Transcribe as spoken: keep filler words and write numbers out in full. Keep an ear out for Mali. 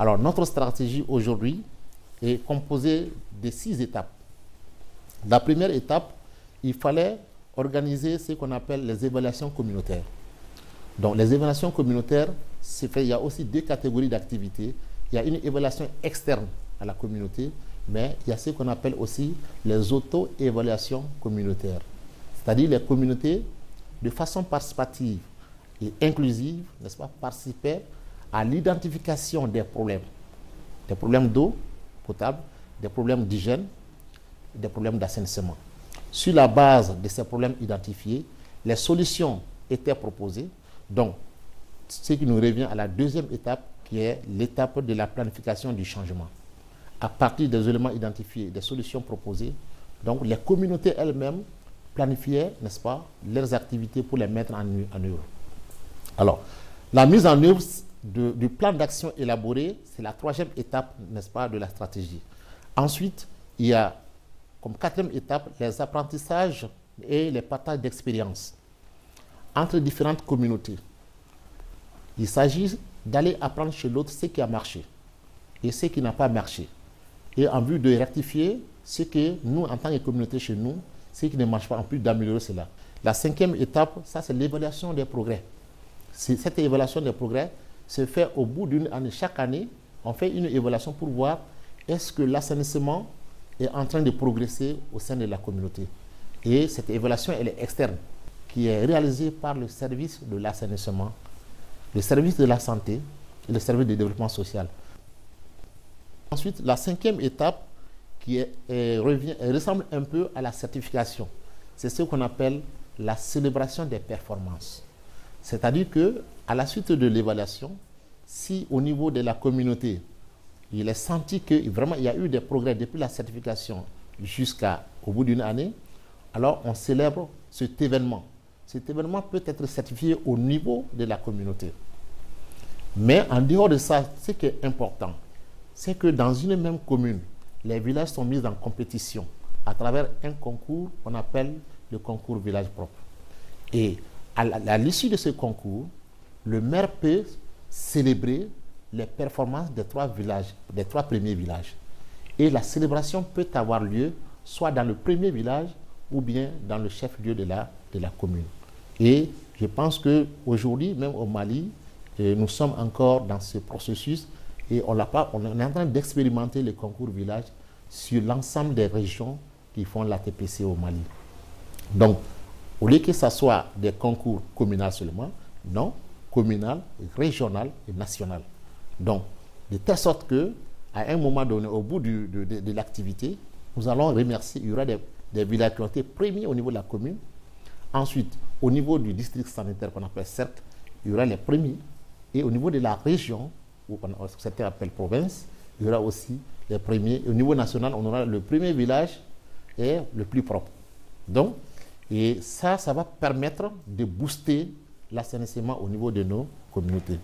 Alors, notre stratégie aujourd'hui est composée de six étapes. La première étape, il fallait organiser ce qu'on appelle les évaluations communautaires. Donc, les évaluations communautaires, c'est fait, il y a aussi deux catégories d'activités. Il y a une évaluation externe à la communauté, mais il y a ce qu'on appelle aussi les auto-évaluations communautaires. C'est-à-dire les communautés, de façon participative et inclusive, n'est-ce pas, participaient à l'identification des problèmes. Des problèmes d'eau potable, des problèmes d'hygiène, des problèmes d'assainissement. Sur la base de ces problèmes identifiés, les solutions étaient proposées. Donc, ce qui nous revient à la deuxième étape, qui est l'étape de la planification du changement. À partir des éléments identifiés, des solutions proposées, donc les communautés elles-mêmes planifiaient, n'est-ce pas, leurs activités pour les mettre en, en œuvre. Alors, la mise en œuvre de, du plan d'action élaboré, c'est la troisième étape, n'est-ce pas, de la stratégie. Ensuite, il y a comme quatrième étape les apprentissages et les partages d'expériences entre différentes communautés. Il s'agit d'aller apprendre chez l'autre ce qui a marché et ce qui n'a pas marché, et en vue de rectifier ce que nous, en tant que communauté chez nous, ce qui ne marche pas, en plus d'améliorer cela. La cinquième étape, ça c'est l'évaluation des progrès. Cette évaluation des progrès se fait au bout d'une année. Chaque année, on fait une évaluation pour voir est-ce que l'assainissement est en train de progresser au sein de la communauté. Et cette évaluation, elle est externe, qui est réalisée par le service de l'assainissement, le service de la santé et le service de développement social. Ensuite, la cinquième étape qui est, elle revient, elle ressemble un peu à la certification. C'est ce qu'on appelle la célébration des performances. C'est-à-dire qu'à la suite de l'évaluation, si au niveau de la communauté, il est senti que vraiment il y a eu des progrès depuis la certification jusqu'au bout d'une année, alors on célèbre cet événement. Cet événement peut être certifié au niveau de la communauté. Mais en dehors de ça, ce qui est important, c'est que dans une même commune, les villages sont mis en compétition à travers un concours qu'on appelle le concours village propre. Et à l'issue de ce concours, le maire peut célébrer les performances des trois villages, des trois premiers villages. Et la célébration peut avoir lieu soit dans le premier village ou bien dans le chef-lieu de la, de la commune. Et je pense qu'aujourd'hui, même au Mali, eh, nous sommes encore dans ce processus et on, pas, on est en train d'expérimenter le concours village sur l'ensemble des régions qui font l'A T P C au Mali. Donc, au lieu que ce soit des concours communaux seulement, non, communal, régional et national. Donc, de telle sorte qu'à un moment donné, au bout du, de, de, de l'activité, nous allons remercier, il y aura des, des villages qui ont été premiers au niveau de la commune. Ensuite, au niveau du district sanitaire qu'on appelle CERT, il y aura les premiers. Et au niveau de la région, ou certains appellent province, il y aura aussi les premiers. Et au niveau national, on aura le premier village et le plus propre. Donc, et ça, ça va permettre de booster l'assainissement au niveau de nos communautés.